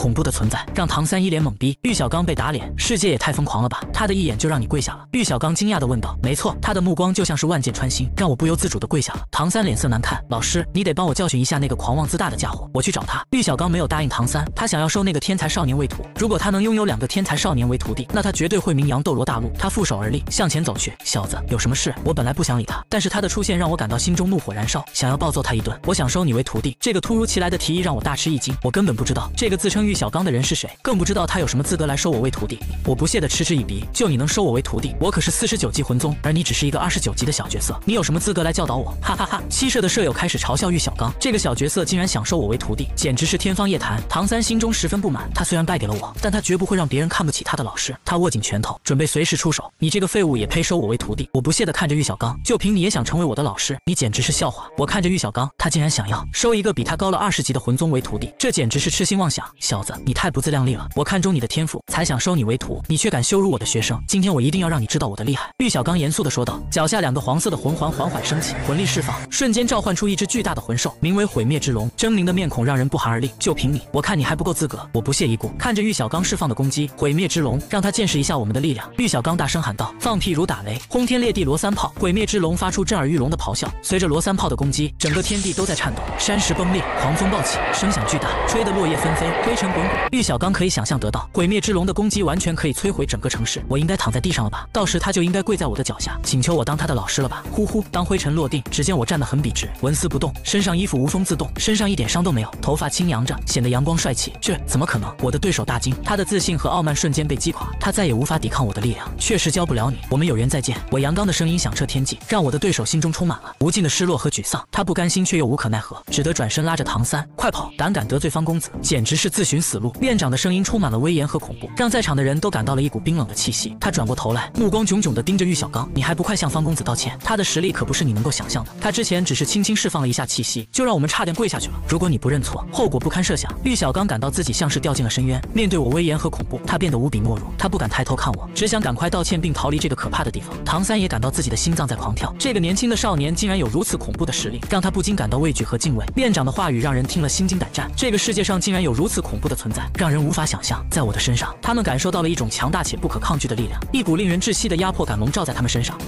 恐怖的存在，让唐三一脸懵逼。玉小刚被打脸，世界也太疯狂了吧！他的一眼就让你跪下了。玉小刚惊讶地问道：“没错，他的目光就像是万箭穿心，让我不由自主地跪下了。”唐三脸色难看，老师，你得帮我教训一下那个狂妄自大的家伙，我去找他。玉小刚没有答应唐三，他想要收那个天才少年为徒。如果他能拥有2个天才少年为徒弟，那他绝对会名扬斗罗大陆。他负手而立，向前走去。小子，有什么事？我本来不想理他，但是他的出现让我感到心中怒火燃烧，想要暴揍他一顿。我想收你为徒弟，这个突如其来的提议让我大吃一惊。我根本不知道这个自称玉小刚的人是谁，更不知道他有什么资格来收我为徒弟。我不屑地嗤之以鼻，就你能收我为徒弟？我可是49级魂宗，而你只是一个29级的小角色，你有什么资格来教导我？哈哈哈！七舍的舍友开始嘲笑玉小刚，这个小角色竟然想收我为徒弟，简直是天方夜谭。唐三心中十分不满，他虽然败给了我，但他绝不会让别人看不起他的老师。他握紧拳头，准备随时出手。你这个废物也配收我为徒弟？我不屑地看着玉小刚，就凭你也想成为我的老师？你简直是笑话！我看着玉小刚，他竟然想要收一个比他高了20级的魂宗为徒弟，这简直是痴心妄想！小子，你太不自量力了！我看中你的天赋，才想收你为徒，你却敢羞辱我的学生！今天我一定要让你知道我的厉害！玉小刚严肃地说道，脚下2个黄色的魂环缓缓升起，魂力释放，瞬间召唤出一只巨大的魂兽，名为毁灭之龙，狰狞的面孔让人不寒而栗。就凭你，我看你还不够资格！我不屑一顾，看着玉小刚释放的攻击，毁灭之龙，让他见识一下我们的力量！玉小刚大声喊道，放屁如打雷，轰天裂地罗三炮！毁灭之龙发出震耳欲聋的咆哮，随着罗三炮的攻击，整个天地都在颤抖，山石崩裂，狂风暴起，声响巨大，吹得落叶纷飞，灰尘滚滚。玉小刚可以想象得到，毁灭之龙的攻击完全可以摧毁整个城市。我应该躺在地上了吧？到时他就应该跪在我的脚下，请求我当他的老师了吧？呼呼，当灰尘落定，只见我站得很笔直，纹丝不动，身上衣服无风自动，身上一点伤都没有，头发轻扬着，显得阳光帅气。这怎么可能？我的对手大惊，他的自信和傲慢瞬间被击垮，他再也无法抵抗我的力量。确实教不了你，我们有缘再见。我阳刚的声音响彻天际，让我的对手心中充满了无尽的失落和沮丧。他不甘心，却又无可奈何，只得转身拉着唐三，快跑！胆敢得罪方公子，简直是自寻死路。院长的声音充满了威严和恐怖，让在场的人都感到了一股冰冷的气息。他转过头来，目光炯炯地盯着玉小刚，你还不快向方公子道歉？他的实力可不是你能够想象的。他之前只是轻轻释放了一下气息，就让我们差点跪下去了。如果你不认错，后果不堪设想。玉小刚感到自己像是掉进了深渊，面对我威严和恐怖，他变得无比懦弱。他不敢抬头看我，只想赶快道歉并逃离这个可怕的地方。唐三也感到自己的心脏在狂跳，这个年轻的少年竟然有如此恐怖的实力，让他不禁感到畏惧和敬畏。院长的话语让人听了心惊胆战，这个世界上竟然有如此恐怖的存在，让人无法想象。在我的身上，他们感受到了一种强大且不可抗拒的力量，一股令人窒息的压迫感笼罩在他们身上。